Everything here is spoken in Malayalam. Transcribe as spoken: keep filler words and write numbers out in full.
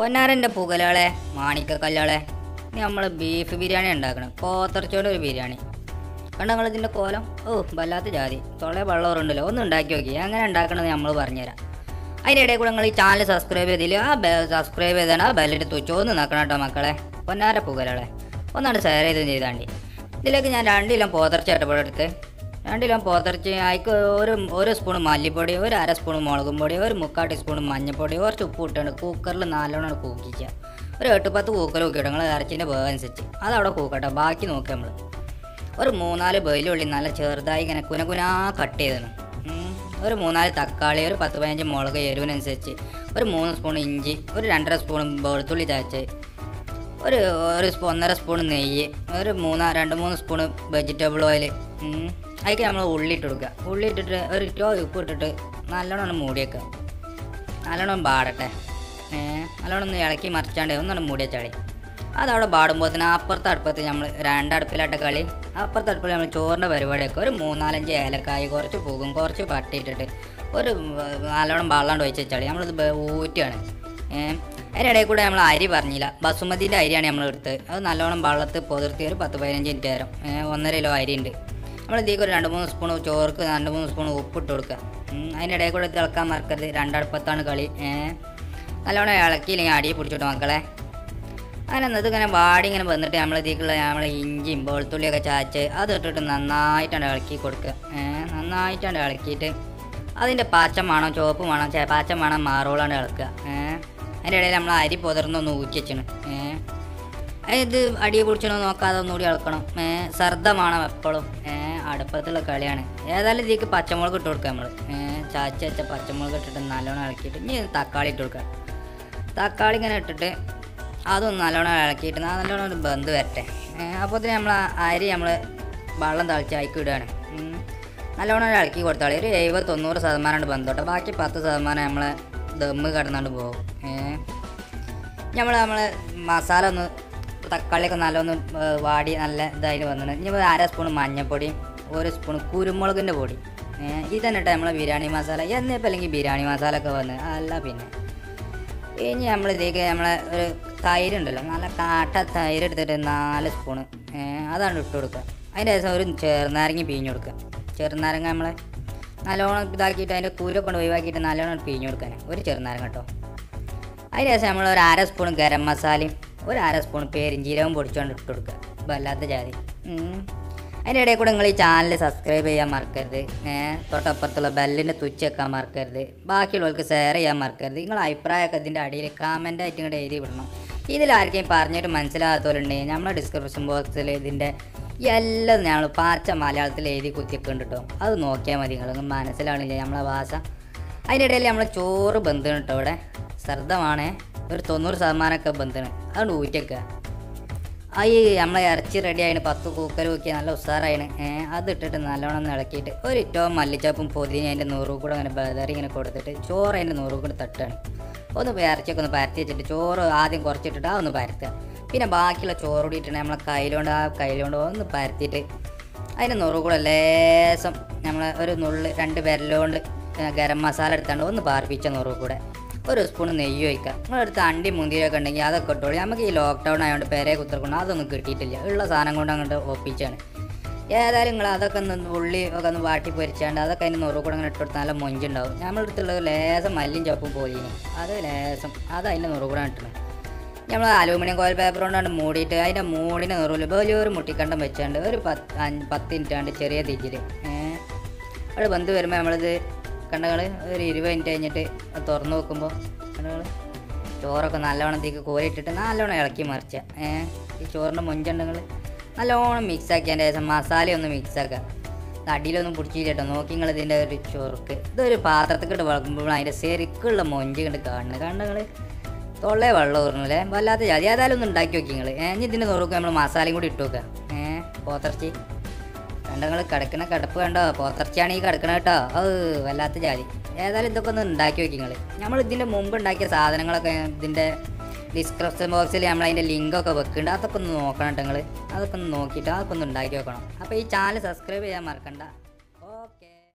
പൊന്നാരൻ്റെ പുകലാളെ മാണിക്കക്കല്ലാളെ, ഇനി നമ്മൾ ബീഫ് ബിരിയാണി ഉണ്ടാക്കണം. കോത്തറച്ചോടെ ഒരു ബിരിയാണി കണ്ടോ നിങ്ങളിതിൻ്റെ കോലം. ഓ വല്ലാത്ത ജാതി തൊള്ളേ വെള്ളവറുണ്ടല്ലോ, ഒന്ന് ഉണ്ടാക്കി നോക്കി അങ്ങനെ ഉണ്ടാക്കണമെന്ന് നമ്മൾ പറഞ്ഞുതരാം. അതിൻ്റെ ഇടയിൽ കൂടെ നിങ്ങൾ ഈ ചാനൽ സബ്സ്ക്രൈബ് ചെയ്തില്ല, ആ സബ്സ്ക്രൈബ് ചെയ്താണ് ആ ബെല്ലിൻ്റെ തുച്ചോന്ന് നിൽക്കണം കേട്ടോ മക്കളെ. പൊന്നാര പുകലാളെ ഒന്നാണ് ഷെയർ ചെയ്തും ചെയ്താണ്ടി. ഇതിലേക്ക് ഞാൻ രണ്ട് കിലോ പോത്തിറച്ചി ഇടപെടുത്ത്, രണ്ട് കിലോ പോത്തിറച്ചി അതിക്ക് ഒരു ഒരു സ്പൂൺ മല്ലിപ്പൊടി, ഒരു അര സ്പൂൺ മുളകും പൊടി, ഒരു മുക്കാൽ ടീസ്പൂൺ മഞ്ഞൾപ്പൊടി, കുറച്ച് ഉപ്പ് ഇട്ടാണ് കുക്കറിൽ നല്ലോണം കൂക്കിക്കുക. ഒരു എട്ട് പത്ത് കൂക്കർ കൂക്കിയിട്ട് നിങ്ങൾ ഇറച്ചിൻ്റെ വേവ് അനുസരിച്ച് അതവിടെ കൂക്കട്ടെ. ബാക്കി നോക്കുക നമ്മൾ ഒരു മൂന്നാല് വെയിലുള്ളി നല്ല ചെറുതായി ഇങ്ങനെ കുനകുനാ കട്ട് ചെയ്തതാണ്. ഒരു മൂന്നാല് തക്കാളി, ഒരു പത്ത് പതിനഞ്ച് മുളക് എരിവിനനുസരിച്ച്, ഒരു മൂന്ന് സ്പൂൺ ഇഞ്ചി, ഒരു രണ്ടര സ്പൂൺ വെളുത്തുള്ളി ചതച്ച്, ഒരു ഒരു സ്പൂ ഒന്നര സ്പൂൺ നെയ്യ്, ഒരു മൂന്നാ രണ്ട് മൂന്ന് സ്പൂൺ വെജിറ്റബിൾ ഓയിൽ. അതിലേക്ക് നമ്മൾ ഉള്ളി ഇട്ട് കൊടുക്കുക. ഉള്ളി ഇട്ടിട്ട് ഒരു ഇറ്റോ ഉപ്പ് ഇട്ടിട്ട് നല്ലോണം മൂടി വെക്കുക. നല്ലോണം ബാടട്ടെ, നല്ലോണം ഒന്ന് ഇളക്കി മറിച്ചാണ്ട് ഒന്നാണ് മൂടി വെച്ചാളി. അതവിടെ ബാടുമ്പോൾ തന്നെ അപ്പുറത്തെ അടുപ്പത്ത് നമ്മൾ രണ്ടടുപ്പിലാട്ട കളി. അപ്പുറത്തെ അടുപ്പിൽ നമ്മൾ ചോറിൻ്റെ പരിപാടിയൊക്കെ ഒരു മൂന്നാലഞ്ച് ഏലക്കായ, കുറച്ച് പുകും, കുറച്ച് പട്ടിയിട്ടിട്ട് ഒരു നല്ലോണം വെള്ളം ഒഴിച്ച് വെച്ചാളി. നമ്മളിത് ഊറ്റുകയാണ്. അതിനിടയിൽ കൂടെ നമ്മൾ അരി പറഞ്ഞില്ല, ബസുമതിൻ്റെ അരിയാണ് നമ്മളെടുത്ത്. അത് നല്ലോണം വെള്ളത്ത് പൊതിർത്തി ഒരു പത്ത് പതിനഞ്ച് മിനിറ്റ് നേരം. ഒന്നര കിലോ അരി ഉണ്ട്. നമ്മളിതേക്ക് ഒരു രണ്ട് മൂന്ന് സ്പൂൺ ചോർക്ക്, രണ്ട് മൂന്ന് സ്പൂൺ ഉപ്പിട്ട് കൊടുക്കുക. അതിനിടയിൽ കൂടെ തിളക്കാൻ മറക്കരുത്, രണ്ടടുപ്പത്താണ് കളി. നല്ലോണം ഇളക്കിയില്ലെങ്കിൽ അടിയിൽ പിടിച്ചിട്ട് മക്കളെ. അങ്ങനെ എന്നിട്ട് ഇങ്ങനെ വാടി ഇങ്ങനെ വന്നിട്ട് നമ്മളിതേക്കുള്ള നമ്മൾ ഇഞ്ചിയും വെളുത്തുള്ളിയൊക്കെ ചാച്ച് അതിട്ടിട്ട് നന്നായിട്ടാണ് ഇളക്കി കൊടുക്കുക. നന്നായിട്ടാണ് ഇളക്കിയിട്ട് അതിൻ്റെ പാച്ചം വേണോ ചുവപ്പ് വേണോ പാച്ചം വേണം മാറോളാണ് ഇളക്കുക. അതിൻ്റെ ഇടയിൽ നമ്മൾ അരി പുതർന്നൊന്ന് ഊറ്റി വെച്ചാണ്. ഇത് അടിയെ പൊടിച്ചണോ നോക്കാതെ ഒന്നുകൂടി ഇളക്കണം. സർദമാണം എപ്പോഴും അടുപ്പത്തുള്ള കളിയാണ്. ഏതായാലും ഇതിലേക്ക് പച്ചമുളക് ഇട്ട് കൊടുക്കുക. നമ്മൾ ചാച്ച വെച്ച പച്ചമുളക് ഇട്ടിട്ട് നല്ലോണം ഇളക്കിയിട്ട് ഇനി തക്കാളി ഇട്ട് കൊടുക്കുക. തക്കാളി ഇങ്ങനെ ഇട്ടിട്ട് അതൊന്ന് നല്ലോണം ഇളക്കിയിട്ട് നല്ലോണം ഒരു ബന്ധം വരട്ടെ. അപ്പോഴത്തേന് നമ്മൾ അരി നമ്മൾ വെള്ളം തളിച്ച് അയക്കി ഇടുകയാണ്. നല്ലോണം ഇളക്കി കൊടുത്താളി. ഒരു എഴുപത് തൊണ്ണൂറ് ശതമാനമാണ് ബന്ധോട്ടെ, ബാക്കി പത്ത് ശതമാനം നമ്മൾ ദമ്മ് കിടന്നുകൊണ്ട് പോകും. നമ്മൾ നമ്മൾ മസാല ഒന്ന് തക്കാളിയൊക്കെ നല്ലൊന്ന് വാടി നല്ല ഇതായിട്ട് വന്നിട്ട് ഇനി അര സ്പൂൺ മഞ്ഞൾപ്പൊടി, ഒരു സ്പൂൺ കുരുമുളകിൻ്റെ പൊടി, ഇത് തന്നെ ഇട്ടാൽ നമ്മളെ ബിരിയാണി മസാല എന്നിപ്പോൾ അല്ലെങ്കിൽ ബിരിയാണി മസാല ഒക്കെ വന്ന് അല്ല. പിന്നെ ഇനി നമ്മളിതേക്ക് നമ്മളെ ഒരു തൈര് ഉണ്ടല്ലോ, നല്ല കാട്ട തൈര് എടുത്തിട്ട് നാല് സ്പൂണ് അതാണ് ഇട്ട് കൊടുക്കുക. അതിൻ്റെ ശേഷം ഒരു ചെറുനാരങ്ങ പിഴിഞ്ഞ് കൊടുക്കുക. ചെറുനാരങ്ങ നമ്മളെ നല്ലോണം ഇതാക്കിയിട്ട് അതിൻ്റെ കൂരൊക്കെ കൊണ്ട് ഒഴിവാക്കിയിട്ട് നല്ലോണം പിഴിഞ്ഞ് കൊടുക്കാൻ ഒരു ചെറുനാരങ്ങ കേട്ടോ. അതിന് ശേഷം നമ്മൾ ഒരു അര സ്പൂൺ ഗരം മസാലയും ഒരു അര സ്പൂൺ പെരിഞ്ചീരവും പൊടിച്ചുകൊണ്ട് ഇട്ട് കൊടുക്കുക. വല്ലാത്ത ജാതി. അതിൻ്റെ ഇടയിൽ കൂടെ നിങ്ങൾ ഈ ചാനൽ സബ്സ്ക്രൈബ് ചെയ്യാൻ മറക്കരുത്. തൊട്ടപ്പുറത്തുള്ള ബെല്ലിൻ്റെ തുച്ച് വെക്കാൻ മറക്കരുത്. ബാക്കിയുള്ളവർക്ക് ഷെയർ ചെയ്യാൻ മറക്കരുത്. നിങ്ങളുടെ അഭിപ്രായമൊക്കെ ഇതിൻ്റെ അടിയിൽ കമൻറ്റായിട്ട് ഇങ്ങോട്ട് എഴുതി വിടണം. ഇതിലാർക്കും പറഞ്ഞിട്ട് മനസ്സിലാകാത്തവരുണ്ടെങ്കിൽ നമ്മുടെ ഡിസ്ക്രിപ്ഷൻ ബോക്സിൽ ഇതിൻ്റെ എല്ലാം ഞങ്ങൾ പാച്ച മലയാളത്തിൽ എഴുതി കുത്തിക്കുന്നുണ്ട് കേട്ടോ. അത് നോക്കിയാൽ മതി, നിങ്ങൾക്ക് മനസ്സിലാവണില്ലേ നമ്മളെ ഭാഷ. അതിൻ്റെ ഇടയിൽ നമ്മളെ ചോറ് ബന്ധം കേട്ടോ. ഇവിടെ ശ്രദ്ധമാണ് ഒരു തൊണ്ണൂറ് ശതമാനമൊക്കെ ബന്ധമാണ്. അതുകൊണ്ട് ഊറ്റൊക്കെ ഈ നമ്മളെ ഇറച്ചി റെഡി ആയിട്ട് പത്ത് കൂക്കർ ഊക്കിയാൽ നല്ല ഉഷാറായിന്. അതിട്ടിട്ട് നല്ലോണം ഇളക്കിയിട്ട് ഒരു ഇറ്റവും മല്ലിച്ചപ്പും പൊതിഞ്ഞ് അതിൻ്റെ നൂറു കൂടെ അങ്ങനെ ബദറി ഇങ്ങനെ കൊടുത്തിട്ട് ചോറ് അതിൻ്റെ നൂറു കൂടെ തട്ടാണ്. ഒന്ന് ഇറച്ചിയൊക്കെ ഒന്ന് പരത്തി വെച്ചിട്ട് ചോറ് ആദ്യം കുറച്ചിട്ടിട്ട് ആ ഒന്ന് പരത്തുക. പിന്നെ ബാക്കിയുള്ള ചോറ് കൂടിയിട്ടാണ് നമ്മളെ കയ്യിലുകൊണ്ട് ആ കയ്യിലുകൊണ്ട് ഒന്ന് പരത്തിയിട്ട് അതിൻ്റെ നൂറു കൂടെ ലേശം നമ്മളെ ഒരു നുള്ളി രണ്ട് വിരലുകൊണ്ട് ഗരം മസാല എടുത്താണ്ട് ഒന്ന് പാർപ്പിച്ച നൂറു കൂടെ ഒരു സ്പൂൺ നെയ്യ് ഒഴിക്കുക. നിങ്ങളെടുത്ത് അണ്ടി മുന്തിരിയൊക്കെ ഉണ്ടെങ്കിൽ അതൊക്കെ ഇട്ടോളൂ. നമുക്ക് ഈ ലോക്ക്ഡൗൺ ആയതുകൊണ്ട് പേരെ കുത്തിറക്കണം അതൊന്നും കിട്ടിയിട്ടില്ല. ഉള്ള സാധനം കൊണ്ട് അങ്ങോട്ട് ഒപ്പിച്ചാണ്. ഏതായാലും നിങ്ങൾ അതൊക്കെ ഒന്ന് ഉള്ളി ഒക്കെ ഒന്ന് വാട്ടി പൊരിച്ചാണ്ട് അതൊക്കെ അതിൻ്റെ നൂറു കൂടെ അങ്ങനെ ഇട്ട് കൊടുത്താൽ നല്ല മൊഞ്ചുണ്ടാവും. നമ്മളെടുത്തുള്ള ലേശം മല്ലിയും ചപ്പും പോലീനും അത് ലേശം അത് അതിൻ്റെ നൂറു കൂടെ ഇട്ടണം. നമ്മൾ അലൂമിനിയം കോയിൽ പേപ്പർ കൊണ്ടാണ് മൂടിയിട്ട് അതിൻ്റെ മൂടിൻ്റെ നൂറിൽ വലിയൊരു മുട്ടിക്കണ്ടം വെച്ചാണ്ട് ഒരു പത്ത് അഞ്ച് പത്ത് മിനിറ്റ് ആണ്ട് ചെറിയ തീറ്റിൽ അവിടെ ബന്ധു വരുമ്പോൾ നമ്മളിത് കണ്ടകൾ ഒരു ഇരുപത് മിനിറ്റ് കഴിഞ്ഞിട്ട് തുറന്നു നോക്കുമ്പോൾ കണ്ടകൾ ചോറൊക്കെ നല്ലോണം തീക്ക് കോരിയിട്ടിട്ട് നല്ലോണം ഇളക്കി മറിച്ച ഈ ചോറിൻ്റെ മുഞ്ചുണ്ടെങ്കിൽ നല്ലോണം മിക്സാക്കി. അതിൻ്റെ ശേഷം മസാലയൊന്ന് മിക്സാക്കുക. അടിയിലൊന്നും പിടിച്ചിട്ടോ നോക്കി നിങ്ങൾ ഇതിൻ്റെ ഒരു ചോർക്ക് ഇതൊരു പാത്രത്തിക്കിട്ട് വളർത്തുമ്പോൾ അതിൻ്റെ ശരിക്കുള്ള മൊഞ്ച് കണ്ട് കാണുന്നത് കണ്ടകൾ തൊള്ളേ വെള്ളം ഊർന്നില്ലേ വല്ലാത്ത ജാതി. ഏതായാലും ഒന്ന് ഉണ്ടാക്കി വെക്കുക നിങ്ങൾ. ഇനി ഇതിൻ്റെ നോക്കുക നമ്മൾ മസാലയും കൂടി ഇട്ട് വെക്കുക. ഏഹ് പോത്തിറച്ചി കണ്ടങ്ങൾ കിടക്കണ കിടപ്പ് കണ്ടോ, പോത്തിറച്ചിയാണ് ഈ കിടക്കണ കേട്ടോ. അത് വല്ലാത്ത ജാതി. ഏതായാലും ഇതൊക്കെ ഒന്ന് ഉണ്ടാക്കി വെക്കുക നിങ്ങൾ. നമ്മൾ ഇതിൻ്റെ മുമ്പ് ഉണ്ടാക്കിയ സാധനങ്ങളൊക്കെ ഇതിൻ്റെ ഡിസ്ക്രിപ്ഷൻ ബോക്സിൽ നമ്മളതിൻ്റെ ലിങ്കൊക്കെ വെക്കുന്നുണ്ട്. അതൊക്കെ ഒന്ന് നോക്കണം കേട്ടോ നിങ്ങൾ. അതൊക്കെ ഒന്ന് നോക്കിയിട്ട് അതൊക്കെ ഒന്ന് ഉണ്ടാക്കി വെക്കണം. അപ്പോൾ ഈ ചാനൽ സബ്സ്ക്രൈബ് ചെയ്യാൻ മറക്കണ്ട.